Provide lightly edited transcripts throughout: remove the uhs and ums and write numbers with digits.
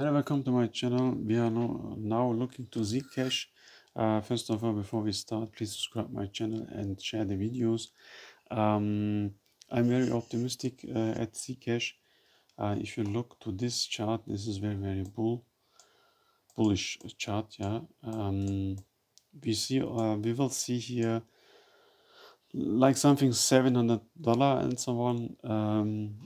Hello, welcome to my channel. We are now looking to Zcash. First of all, before we start, please subscribe my channel and share the videos. I'm very optimistic at Zcash. If you look to this chart, this is very bullish chart. Yeah, we will see here like something $700 and so on.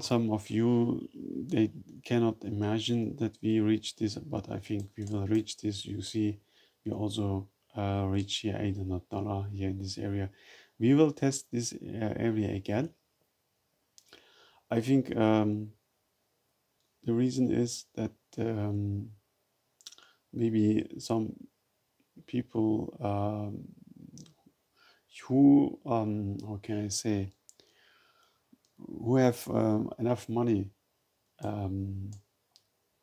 Some of you, they cannot imagine that we reach this, but I think we will reach this. You see, we also reach here $800 here in this area. We will test this area again. I think the reason is that maybe some people who how can I say, who have enough money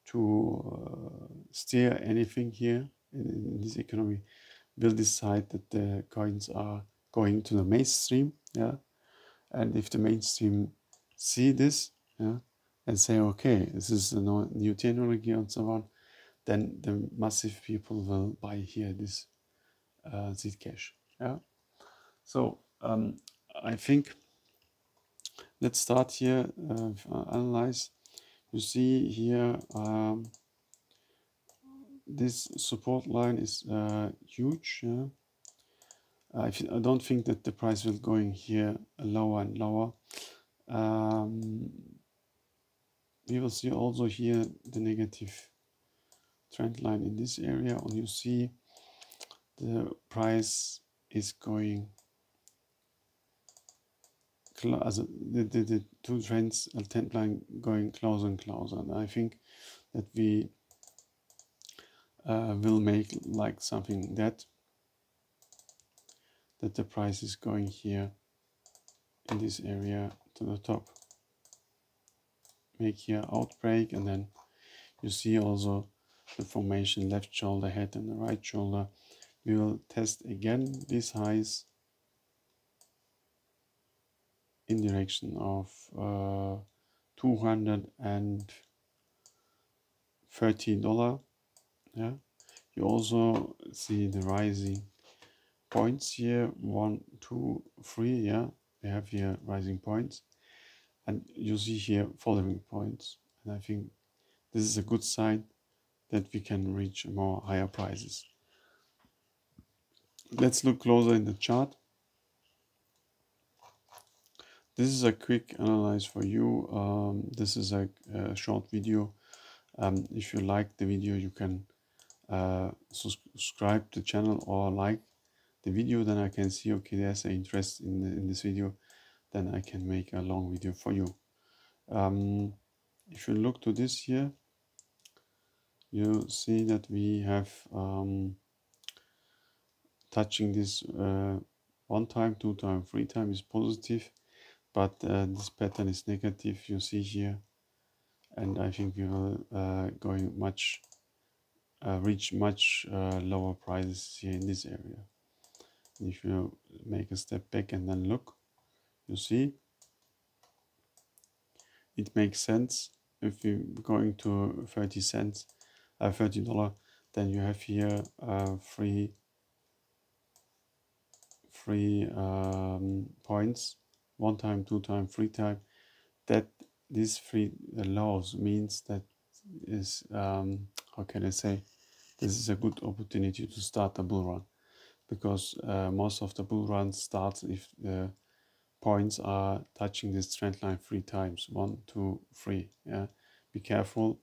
to steer anything here in this economy will decide that the coins are going to the mainstream. Yeah, and if the mainstream see this, yeah, and say, okay, this is a new technology and so on, then the massive people will buy here this Zcash. Yeah, so I think let's start here, analyze. You see here, this support line is huge. Yeah? I don't think that the price will going here lower and lower. We will see also here the negative trend line in this area, and you see the price is going the two trends trend line going closer and closer, and I think that we will make like something that the price is going here in this area to the top, make here outbreak, and then you see also the formation left shoulder, head, and the right shoulder. We will test again these highs in direction of 230 dollars. Yeah, you also see the rising points here, 1, 2, 3. Yeah, we have here rising points, and you see here following points, and I think this is a good sign that we can reach more higher prices. Let's look closer in the chart. This is a quick analyze for you. This is a short video. If you like the video, you can subscribe to the channel or like the video. Then I can see, okay, there's an interest in this video. Then I can make a long video for you. If you look to this here, you see that we have touching this 1 time, 2 time, 3 time is positive. But this pattern is negative, you see here, and I think we will reach much lower prices here in this area. And if you make a step back and then look, you see, it makes sense. If you're going to $30, then you have here three points. 1 time, 2 time, 3 time. That these 3 laws means that is how can I say, this is a good opportunity to start a bull run, because most of the bull runs starts if the points are touching this trend line 3 times, 1, 2, 3. Yeah, be careful.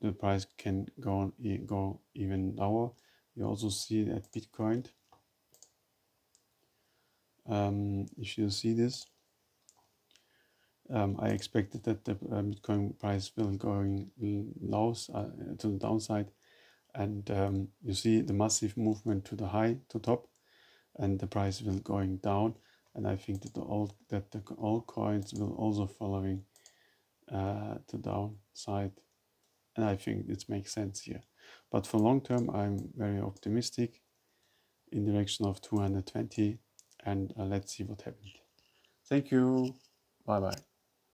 The price can go even lower. You also see that Bitcoin. If you see this, I expected that the Bitcoin price will going low to the downside, and you see the massive movement to the high to top, and the price will going down. And I think that all coins will also following to downside, and I think it makes sense here. But for long term, I'm very optimistic in direction of 220. And let's see what happened. Thank you. Bye-bye.